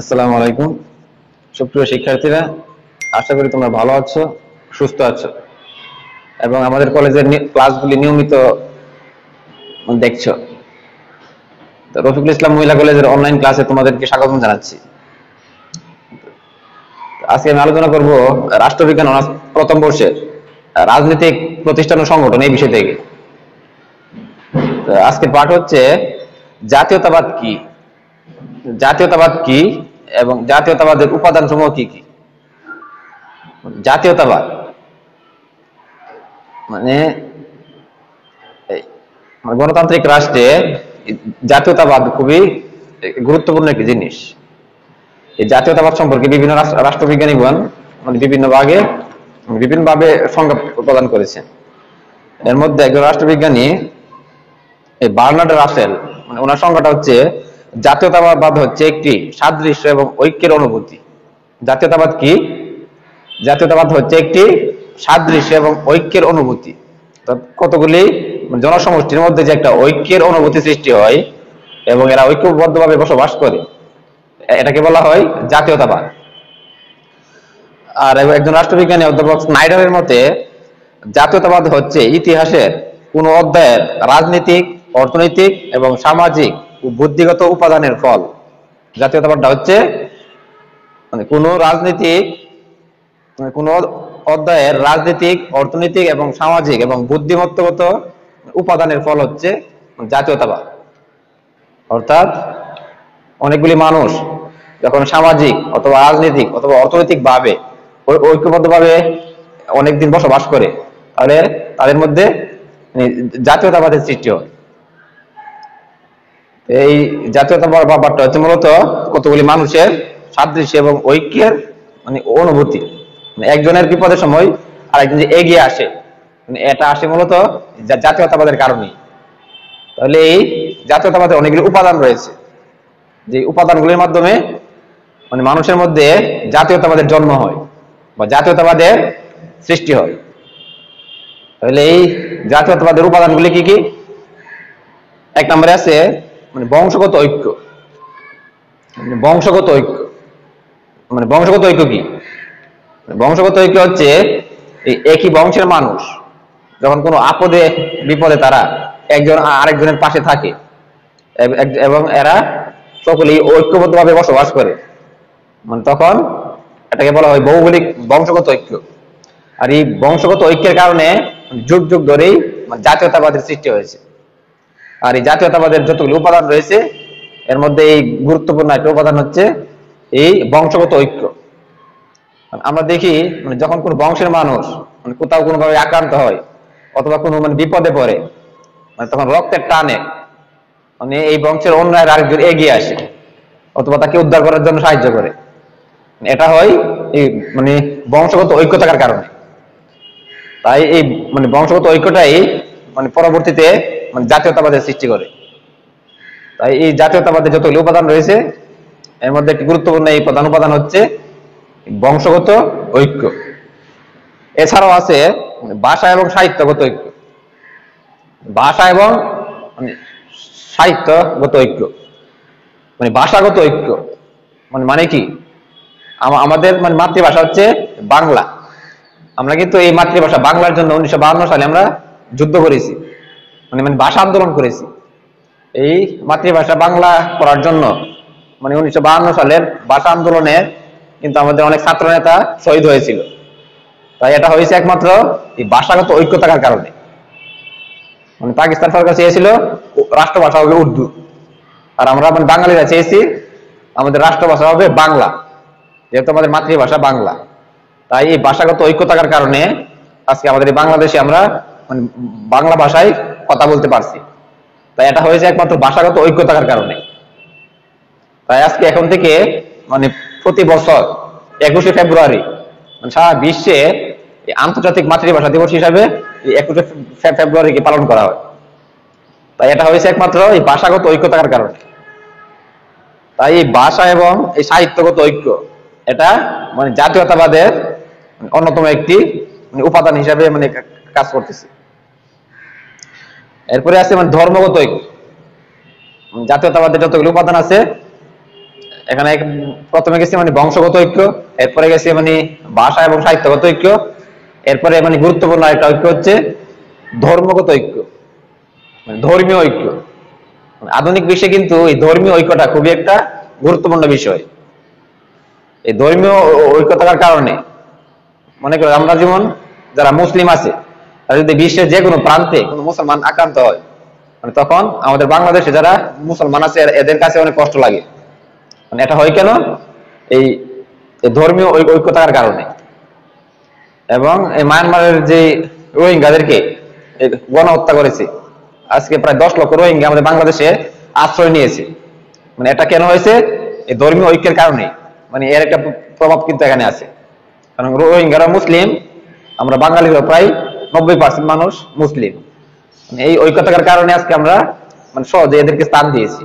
আসসালামু আলাইকুম সুপ্রিয় শিক্ষার্থীরা আশা করি তোমরা ভালো আছো সুস্থ আছো এবং আমাদের কলেজের ক্লাসগুলি নিয়মিত দেখছো তো রফিকুল ইসলাম মহিলা কলেজের অনলাইন ক্লাসে তোমাদেরকে স্বাগত জানাচ্ছি আজকে আমি আলোচনা করব রাষ্ট্রবিজ্ঞান অনার্স প্রথম বর্ষের রাজনৈতিক প্রতিষ্ঠান ও সংগঠন এই বিষয় থেকে আজকের পাঠ হচ্ছে জাতীয়তাবাদ কি জাতীয়তাবাদ কি এবং জাতীয়তাবাদের উপাদানসমূহ কি কি জাতীয়তাবাদ মানে গণতান্ত্রিক রাষ্ট্রে জাতীয়তাবাদ খুবই গুরুত্বপূর্ণ একটি জিনিস এই জাতীয়তাবাদ সম্পর্কে বিভিন্ন রাষ্ট্রবিজ্ঞানীগণ মানে বিভিন্নভাবে সংজ্ঞা প্রদান করেছেন এর মধ্যে একজন রাষ্ট্রবিজ্ঞানী এই বার্নার্ড রাসেল মানে ওনার সংজ্ঞাটা হচ্ছে জাতীয়তাবাদ হচ্ছে একটি সাদৃশ্য এবং ঐক্যের অনুভূতি জাতীয়তাবাদ কি জাতীয়তাবাদ হচ্ছে একটি সাদৃশ্য এবং ঐক্যের অনুভূতি কতগুলি জনসমষ্টির মধ্যে যে একটা ঐক্যের অনুভূতি সৃষ্টি হয় এবং এরা ঐক্যবদ্ধভাবে বসবাস করে এটাকে বলা হয় জাতীয়তাবাদ আর একজন রাষ্ট্রবিজ্ঞানী অধ্যাপক স্নাইডারের মতে জাতীয়তাবাদ হচ্ছে ইতিহাসের কোন অধ্যায়ের রাজনৈতিক অর্থনৈতিক এবং সামাজিক বুদ্ধিগত উপাদানের ফল জাতীয়তাবাদটা হচ্ছে মানে কোন অধ্যায়ের রাজনৈতিক অর্থনৈতিক এবং সামাজিক এবং বুদ্ধিমত্তগত উপাদানের ফল হচ্ছে জাতীয়তাবাদ অর্থাৎ অনেকগুলি মানুষ যখন সামাজিক অথবা রাজনৈতিক অথবা অর্থনৈতিক ভাবে ঐক্যবদ্ধভাবে অনেকদিন বসবাস করে তাহলে তাদের মধ্যে জাতীয়তাবাদের সৃষ্টি হয় এই জাতীয়তাবাদ ব্যাপারটা হচ্ছে মূলত কতগুলি মানুষের সাদৃশ্য এবং ঐক্যের মানে অনুভূতি একজনের বিপদের সময় আরেকজন যে এগিয়ে আসে মানে এটা আসে মূলত জাতীয়তাবাদের কারণে তাহলে এই জাতীয়তাবাদের অনেকগুলি উপাদান রয়েছে যে উপাদানগুলির মাধ্যমে মানে মানুষের মধ্যে জাতীয়তাবাদের জন্ম হয় বা জাতীয়তাবাদের সৃষ্টি হয় তাহলে এই জাতীয়তাবাদের উপাদানগুলি কি কি এক নম্বরে আছে মানে বংশগত ঐক্য কি বংশগত ঐক্য হচ্ছে একই বংশের মানুষ যখন কোনো আপদে বিপদে তারা একজন আরেকজনের পাশে থাকে এবং এরা সকলেই ঐক্যবদ্ধভাবে বসবাস করে মানে তখন এটাকে বলা হয় ভৌগোলিক বংশগত ঐক্য আর এই বংশগত ঐক্যের কারণে যুগ যুগ ধরেই জাতীয়তাবাদের সৃষ্টি হয়েছে আর এই জাতীয়তাবাদের যতগুলো উপাদান রয়েছে এর মধ্যে এই গুরুত্বপূর্ণ একটা উপাদান হচ্ছে এই বংশগত ঐক্য আমরা দেখি মানে যখন কোন বংশের মানুষ মানে কোথাও কোনোভাবে আক্রান্ত হয় অথবা কোনো মানে বিপদে পড়ে মানে তখন রক্তের টানে মানে এই বংশের অন্যরা আরেকজন এগিয়ে আসে অথবা তাকে উদ্ধার করার জন্য সাহায্য করে এটা হয় এই মানে বংশগত ঐক্য থাকার কারণে তাই এই মানে বংশগত ঐক্যটাই মানে পরবর্তীতে মানে জাতীয়তাবাদের সৃষ্টি করে তাই এই জাতীয়তাবাদের যতগুলো উপাদান রয়েছে এর মধ্যে একটি গুরুত্বপূর্ণ এই প্রধান উপাদান হচ্ছে বংশগত ঐক্য এছাড়াও আছে ভাষা এবং সাহিত্যগত ঐক্য ভাষা এবং সাহিত্যগত ঐক্য মানে ভাষাগত ঐক্য মানে মানে কি আমাদের মানে মাতৃভাষা হচ্ছে বাংলা আমরা কিন্তু এই মাতৃভাষা বাংলার জন্য 1952 সালে আমরা যুদ্ধ করেছি মানে ভাষা আন্দোলন করেছি এই মাতৃভাষা বাংলা করার জন্য মানে 1952 সালের ভাষা আন্দোলনে কিন্তু আমাদের অনেক ছাত্র নেতা শহীদ হয়েছিল তাই এটা হয়েছে একমাত্র এই ভাষাগত ঐক্য থাকার কারণে মানে পাকিস্তান সরকার চেয়েছিল রাষ্ট্রভাষা হবে উর্দু আর আমরা মানে বাঙালিরা চেয়েছি আমাদের রাষ্ট্রভাষা হবে বাংলা যেহেতু আমাদের মাতৃভাষা বাংলা তাই এই ভাষাগত ঐক্য থাকার কারণে আজকে আমাদের বাংলাদেশে আমরা মানে বাংলা ভাষায় কথা বলতে পারছি তাই এটা হয়েছে একমাত্র ভাষাগত ঐক্য থাকার কারণে তাই আজকে এখন থেকে মানে প্রতি বছর 21শে ফেব্রুয়ারি মানে সারা বিশ্বে আন্তর্জাতিক মাতৃভাষা দিবস হিসাবে 21শে ফেব্রুয়ারিকে পালন করা হয় তাই এটা হয়েছে একমাত্র এই ভাষাগত ঐক্য থাকার কারণে তাই এই ভাষা এবং এই সাহিত্যগত ঐক্য এটা মানে জাতীয়তাবাদের অন্যতম একটি উপাদান হিসাবে মানে কাজ করতেছে এরপরে আছে মানে ধর্মগত ঐক্য জাতীয়তাবাদের যতগুলো উপাদান আছে এখানে প্রথমে গেছে মানে বংশগত ঐক্য, এরপরে গেছে মানে ভাষা এবং সাহিত্যগত ঐক্য, এরপরে মানে গুরুত্বপূর্ণ একটা ঐক্য হচ্ছে ধর্মগত ঐক্য মানে ধর্মীয় ঐক্য। আধুনিক বিশ্বে কিন্তু এই ধর্মীয় ঐক্যটা খুবই একটা গুরুত্বপূর্ণ বিষয়। এই ধর্মীয় ঐক্য থাকার কারণে মনে করি আমরা যেমন যারা মুসলিম আছে তারা যদি বিশ্বের যে কোনো প্রান্তে কোনো মুসলমান আক্রান্ত হয় মানে তখন আমাদের বাংলাদেশে যারা মুসলমান আছে এদের কাছে অনেক কষ্ট লাগে। মানে এটা হয় কেন? এই ধর্মীয় ঐক্য থাকার কারণে। এবং এই মায়ানমারের যে রোহিঙ্গাদেরকে গণহত্যা করেছে, আজকে প্রায় 10 লক্ষ রোহিঙ্গা আমাদের বাংলাদেশে আশ্রয় নিয়েছে, মানে এটা কেন হয়েছে? এই ধর্মীয় ঐক্যের কারণে। মানে এর একটা প্রভাব কিন্তু এখানে আছে, কারণ রোহিঙ্গারা মুসলিম, আমরা বাঙালিরা প্রায় 90% মানুষ মুসলিম। এই ঐক্য থাকার কারণে আজকে আমরা মানে সহজে এদেরকে স্থান দিয়েছি।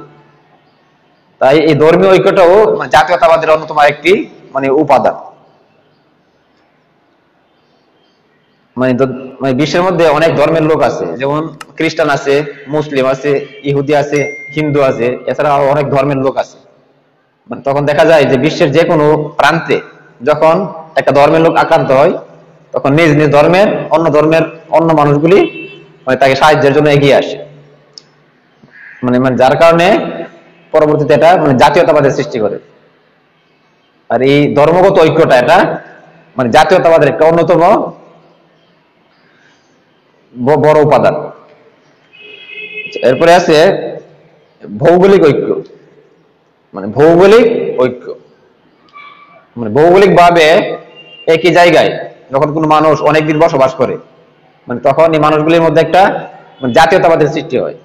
তাই এই ধর্মীয় ঐক্যটাও জাতীয়তাবাদের অন্যতম একটি মানে উপাদান। মানে বিশ্বের মধ্যে অনেক ধর্মের লোক আছে, যেমন খ্রিস্টান আছে, মুসলিম আছে, ইহুদি আছে, হিন্দু আছে, এছাড়া অনেক ধর্মের লোক আছে। মানে তখন দেখা যায় যে বিশ্বের যে কোনো প্রান্তে যখন একটা ধর্মের লোক আক্রান্ত হয় তখন নিজ নিজ ধর্মের অন্য মানুষগুলি মানে তাকে সাহায্যের জন্য এগিয়ে আসে। মানে মানে যার কারণে পরবর্তীতে এটা মানে জাতীয়তাবাদের সৃষ্টি করে। আর এই ধর্মগত ঐক্যটা এটা মানে জাতীয়তাবাদের একটা অন্যতম বড় উপাদান। এরপরে আছে ভৌগোলিক ঐক্য। মানে ভৌগোলিক ঐক্য মানে ভৌগোলিক ভাবে একই জায়গায় যখন কোনো মানুষ অনেকদিন বসবাস করে মানে তখন এই মানুষগুলির মধ্যে একটা জাতীয়তাবাদের সৃষ্টি হয়।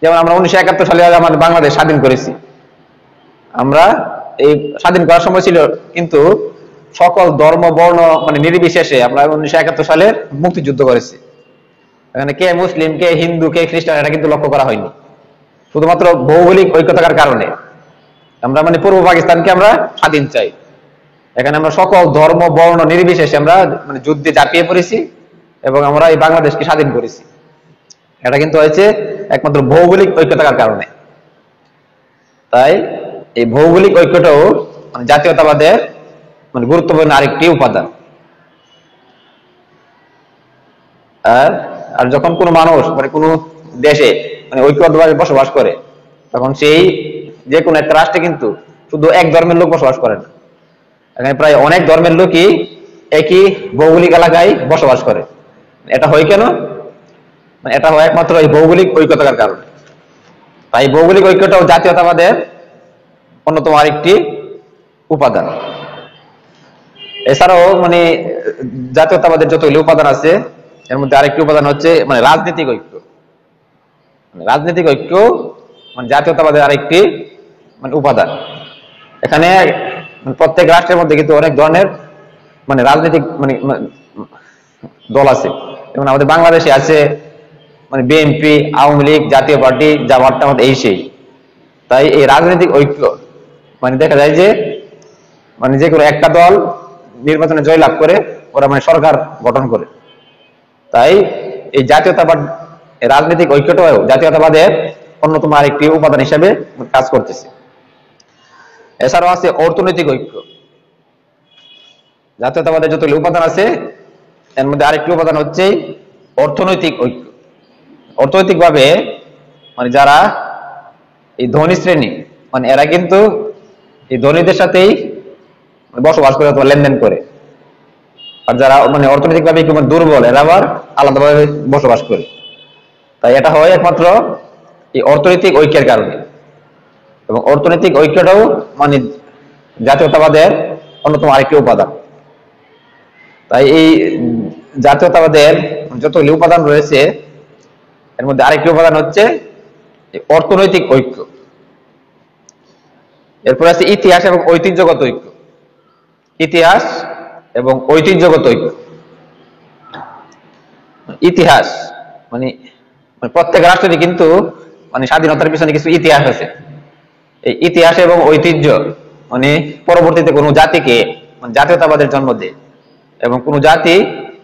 যেমন আমরা 1971 সালে আমাদের বাংলাদেশ স্বাধীন করেছি, আমরা এই স্বাধীন করার সময় ছিল কিন্তু সকল ধর্ম বর্ণ মানে নির্বিশেষে আমরা 1971 সালের মুক্তিযুদ্ধ করেছি। এখানে কে মুসলিম, কে হিন্দু, কে খ্রিস্টান এটা কিন্তু লক্ষ্য করা হয়নি, শুধুমাত্র ভৌগোলিক ঐক্য থাকার কারণে। আমরা মানে পূর্ব পাকিস্তানকে আমরা স্বাধীন চাই, এখানে আমরা সকল ধর্ম বর্ণ নির্বিশেষে আমরা মানে যুদ্ধে ঝাঁপিয়ে পড়েছি এবং আমরা এই বাংলাদেশকে স্বাধীন করেছি। এটা কিন্তু হয়েছে একমাত্র ভৌগোলিক ঐক্য থাকার কারণে। তাই এই ভৌগোলিক ঐক্যটাও মানে জাতীয়তাবাদের মানে গুরুত্বপূর্ণ আরেকটি উপাদান। আর যখন কোনো মানুষ মানে কোনো দেশে মানে ঐক্যবদ্ধভাবে বসবাস করে তখন সেই যে কোনো একটা রাষ্ট্রে কিন্তু শুধু এক ধর্মের লোক বসবাস করে না, এখানে প্রায় অনেক ধর্মের লোকই একই ভৌগোলিক এলাকায় বসবাস করে। এটা হয় কেন? এটা হয় একমাত্র এই ভৌগোলিক ঐক্য থাকার কারণে। তাই ভৌগোলিক ঐক্যটাও জাতীয়তাবাদের অন্যতম আরেকটি উপাদান। এছাড়াও মানে জাতীয়তাবাদের যতগুলি উপাদান আছে এর মধ্যে আরেকটি উপাদান হচ্ছে মানে রাজনৈতিক ঐক্য। রাজনৈতিক ঐক্য মানে জাতীয়তাবাদের আরেকটি মানে উপাদান। এখানে প্রত্যেক রাষ্ট্রের মধ্যে কিন্তু অনেক ধরনের মানে রাজনৈতিক মানে দল আছে, যেমন আমাদের বাংলাদেশে আছে মানে বিএনপি, আওয়ামী লীগ, জাতীয় পার্টি, জামাত টামাত এই সেই। তাই এই রাজনৈতিক ঐক্য মানে দেখা যায় যে মানে যে কোনো একটা দল নির্বাচনে জয়লাভ করে ওরা মানে সরকার গঠন করে। তাই এই জাতীয়তাবাদ রাজনৈতিক ঐক্যটাও জাতীয়তাবাদের অন্যতম আরেকটি উপাদান হিসেবে কাজ করতেছে। এছাড়াও আছে অর্থনৈতিক ঐক্য। জাতীয়তাবাদের যতগুলি উপাদান আছে এর মধ্যে আরেকটি উপাদান হচ্ছে অর্থনৈতিক ঐক্য। অর্থনৈতিকভাবে মানে যারা এই ধনী শ্রেণী মানে এরা কিন্তু এই ধনীদের সাথেই বসবাস করে অথবা লেনদেন করে, আর যারা মানে অর্থনৈতিকভাবে দুর্বল এরা আবার আলাদাভাবে বসবাস করে। তাই এটা হয় একমাত্র এই অর্থনৈতিক ঐক্যের কারণে। এবং অর্থনৈতিক ঐক্যটাও মানে জাতীয়তাবাদের অন্যতম আরেকটি উপাদান। তাই এই জাতীয়তাবাদের যতগুলি উপাদান রয়েছে এর মধ্যে আরেকটি উপাদান হচ্ছে অর্থনৈতিক ঐক্য। এরপর আছে ইতিহাস এবং ঐতিহ্যগত ঐক্য। ইতিহাস এবং ঐতিহ্যগত ঐক্য। ইতিহাস মানে প্রত্যেক রাষ্ট্রেরই কিন্তু মানে স্বাধীনতার পিছনে কিছু ইতিহাস আছে। এই ইতিহাস এবং ঐতিহ্য মানে পরবর্তীতে কোনো জাতিকে মানে জাতীয়তাবাদের জন্ম দেয় এবং কোনো জাতি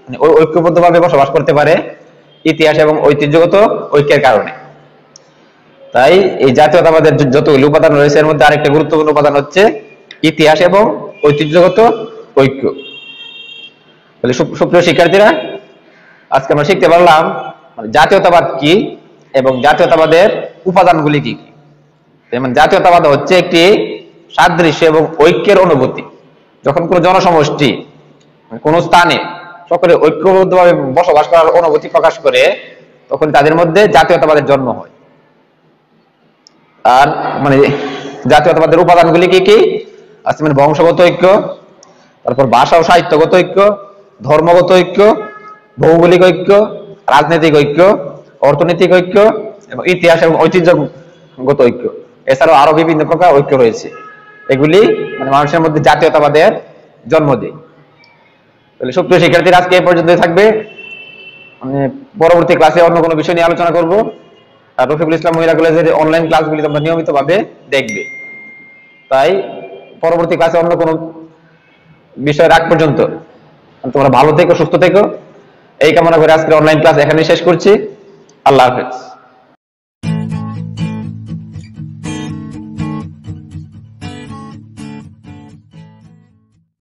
মানে ঐক্যবদ্ধভাবে বসবাস করতে পারে ইতিহাস এবং ঐতিহ্যগত ঐক্যের কারণে। তাই এই জাতীয়তাবাদের যতগুলো উপাদান রয়েছে এর মধ্যে আরেকটা গুরুত্বপূর্ণ উপাদান হচ্ছে ইতিহাস এবং ঐতিহ্যগত ঐক্য। তাহলে সুপ্রিয় শিক্ষার্থীরা, আজকে আমরা শিখতে পারলাম জাতীয়তাবাদ কি এবং জাতীয়তাবাদের উপাদানগুলি কি কি। মানে জাতীয়তাবাদ হচ্ছে একটি সাদৃশ্য এবং ঐক্যের অনুভূতি। যখন কোনো জনসমষ্টি কোনো স্থানে সকলে ঐক্যবদ্ধভাবে বসবাস করার অনুভূতি প্রকাশ করে তখন তাদের মধ্যে জাতীয়তাবাদের জন্ম হয়। আর মানে জাতীয়তাবাদের উপাদানগুলি কি কি আছে, মানে বংশগত ঐক্য, তারপর ভাষা ও সাহিত্যগত ঐক্য, ধর্মগত ঐক্য, ভৌগোলিক ঐক্য, রাজনৈতিক ঐক্য, অর্থনৈতিক ঐক্য এবং ইতিহাস এবং ঐতিহ্যগত ঐক্য। এছাড়াও আরো বিভিন্ন প্রকার ঐক্য রয়েছে, এগুলি মানে মানুষের মধ্যে জাতীয়তাবাদের জন্ম দেয়। তাহলে সুপ্রিয় শিক্ষার্থীরা, আজকে এই পর্যন্তই থাকবে। আমি পরবর্তী ক্লাসে অন্য কোনো বিষয় নিয়ে আলোচনা করব। আর রফিকুল ইসলাম মহিলা কলেজের অনলাইন ক্লাসগুলি তোমরা নিয়মিতভাবে দেখবে। তাই পরবর্তী ক্লাসে অন্য কোনো বিষয় রাখ পর্যন্ত তোমরা ভালো থেকো, সুস্থ থেকো, এই কামনা করে আজকের অনলাইন ক্লাস এখানেই শেষ করছি। আল্লাহ হাফেজ।